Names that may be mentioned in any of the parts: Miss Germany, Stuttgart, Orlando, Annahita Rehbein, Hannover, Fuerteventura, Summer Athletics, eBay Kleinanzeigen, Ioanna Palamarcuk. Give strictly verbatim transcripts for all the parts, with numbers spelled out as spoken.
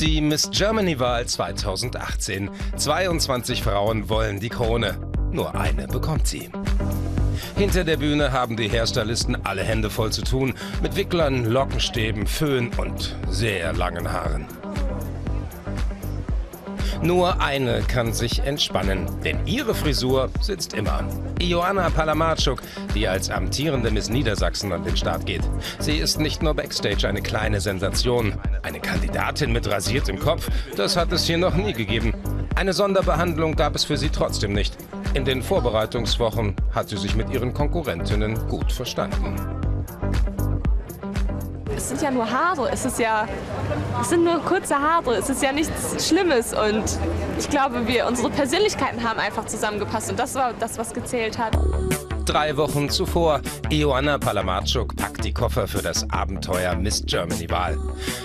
Die Miss Germany-Wahl zweitausendachtzehn. zweiundzwanzig Frauen wollen die Krone. Nur eine bekommt sie. Hinter der Bühne haben die Hairstylisten alle Hände voll zu tun. Mit Wicklern, Lockenstäben, Föhn und sehr langen Haaren. Nur eine kann sich entspannen, denn ihre Frisur sitzt immer. Ioanna Palamarcuk, die als amtierende Miss Niedersachsen an den Start geht. Sie ist nicht nur Backstage eine kleine Sensation. Eine Kandidatin mit rasiertem Kopf, das hat es hier noch nie gegeben. Eine Sonderbehandlung gab es für sie trotzdem nicht. In den Vorbereitungswochen hat sie sich mit ihren Konkurrentinnen gut verstanden. Es sind ja nur Haare, es ist ja, es sind nur kurze Haare, es ist ja nichts Schlimmes und ich glaube, wir, unsere Persönlichkeiten haben einfach zusammengepasst und das war das, was gezählt hat. Drei Wochen zuvor, Ioanna Palamarcuk packt die Koffer für das Abenteuer Miss Germany-Wahl.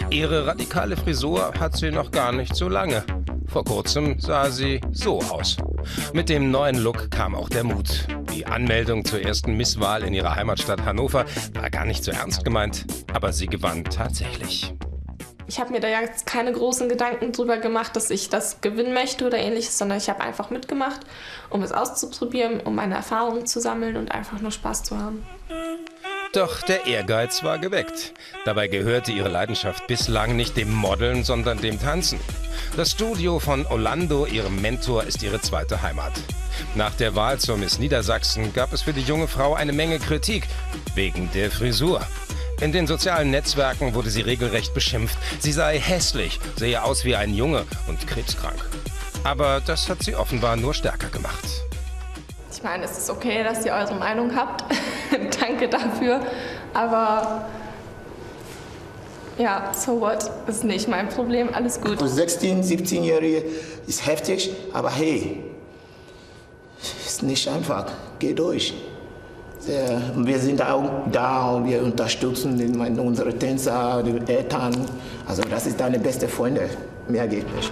Ihre radikale Frisur hat sie noch gar nicht so lange. Vor kurzem sah sie so aus. Mit dem neuen Look kam auch der Mut. Die Anmeldung zur ersten Misswahl in ihrer Heimatstadt Hannover war gar nicht so ernst gemeint, aber sie gewann tatsächlich. Ich habe mir da jetzt keine großen Gedanken drüber gemacht, dass ich das gewinnen möchte oder ähnliches, sondern ich habe einfach mitgemacht, um es auszuprobieren, um meine Erfahrungen zu sammeln und einfach nur Spaß zu haben. Doch der Ehrgeiz war geweckt. Dabei gehörte ihre Leidenschaft bislang nicht dem Modeln, sondern dem Tanzen. Das Studio von Orlando, ihrem Mentor, ist ihre zweite Heimat. Nach der Wahl zur Miss Niedersachsen gab es für die junge Frau eine Menge Kritik wegen der Frisur. In den sozialen Netzwerken wurde sie regelrecht beschimpft. Sie sei hässlich, sehe aus wie ein Junge und krebskrank. Aber das hat sie offenbar nur stärker gemacht. Ich meine, es ist okay, dass ihr eure Meinung habt. Danke dafür, aber ja, so what, ist nicht mein Problem, alles gut. sechzehn-, siebzehnjährige ist heftig, aber hey, ist nicht einfach, geh durch. Wir sind auch da und wir unterstützen unsere Tänzer, die Eltern, also das ist deine beste Freunde, mehr geht nicht.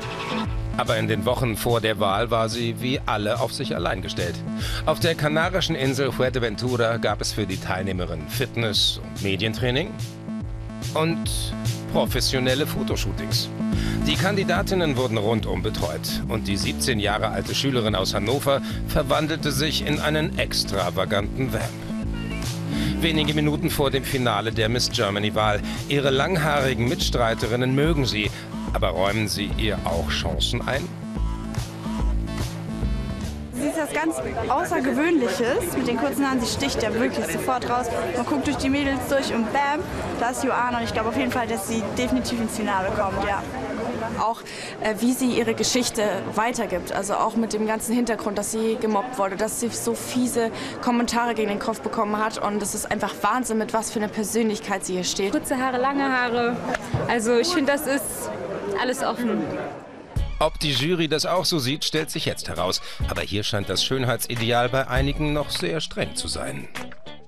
Aber in den Wochen vor der Wahl war sie wie alle auf sich allein gestellt. Auf der kanarischen Insel Fuerteventura gab es für die Teilnehmerin Fitness- und Medientraining und professionelle Fotoshootings. Die Kandidatinnen wurden rundum betreut und die siebzehn Jahre alte Schülerin aus Hannover verwandelte sich in einen extravaganten Vamp. Wenige Minuten vor dem Finale der Miss Germany-Wahl. Ihre langhaarigen Mitstreiterinnen mögen sie. Aber räumen Sie ihr auch Chancen ein? Sie ist das ganz Außergewöhnliches. Mit den kurzen Haaren, sie sticht ja wirklich sofort raus. Man guckt durch die Mädels durch und bam, da ist Ioanna. Und ich glaube auf jeden Fall, dass sie definitiv ins Finale kommt, ja. Auch äh, wie sie ihre Geschichte weitergibt, also auch mit dem ganzen Hintergrund, dass sie gemobbt wurde, dass sie so fiese Kommentare gegen den Kopf bekommen hat und es ist einfach Wahnsinn, mit was für einer Persönlichkeit sie hier steht. Kurze Haare, lange Haare, also ich finde, das ist alles offen. Ob die Jury das auch so sieht, stellt sich jetzt heraus, aber hier scheint das Schönheitsideal bei einigen noch sehr streng zu sein.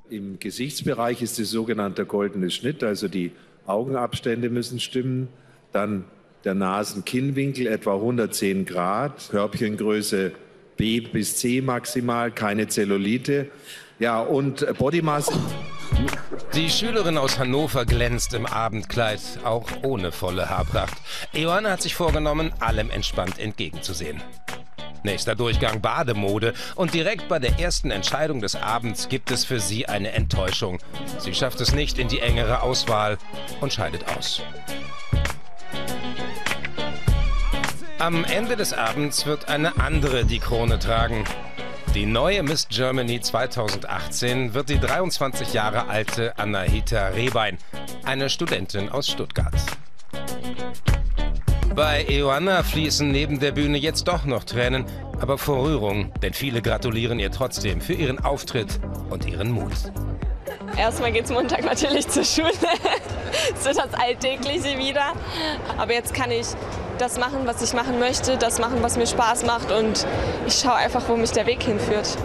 Im Gesichtsbereich ist der sogenannte goldene Schnitt, also die Augenabstände müssen stimmen, dann der Nasen-Kinnwinkel etwa hundertzehn Grad, Körbchengröße B bis C maximal, keine Zellulite. Ja, und Bodymasse. Die Schülerin aus Hannover glänzt im Abendkleid, auch ohne volle Haarpracht. Ioanna hat sich vorgenommen, allem entspannt entgegenzusehen. Nächster Durchgang Bademode und direkt bei der ersten Entscheidung des Abends gibt es für sie eine Enttäuschung. Sie schafft es nicht in die engere Auswahl und scheidet aus. Am Ende des Abends wird eine andere die Krone tragen. Die neue Miss Germany zweitausendachtzehn wird die dreiundzwanzig Jahre alte Annahita Rehbein, eine Studentin aus Stuttgart. Bei Ioanna fließen neben der Bühne jetzt doch noch Tränen, aber vor Rührung, denn viele gratulieren ihr trotzdem für ihren Auftritt und ihren Mut. Erstmal geht's Montag natürlich zur Schule, so das Alltägliche wieder, aber jetzt kann ich das machen, was ich machen möchte, das machen, was mir Spaß macht und ich schaue einfach, wo mich der Weg hinführt.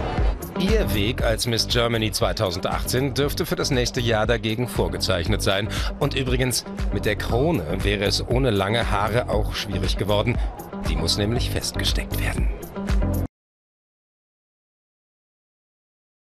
Ihr Weg als Miss Germany zweitausendachtzehn dürfte für das nächste Jahr dagegen vorgezeichnet sein. Und übrigens, mit der Krone wäre es ohne lange Haare auch schwierig geworden. Die muss nämlich festgesteckt werden.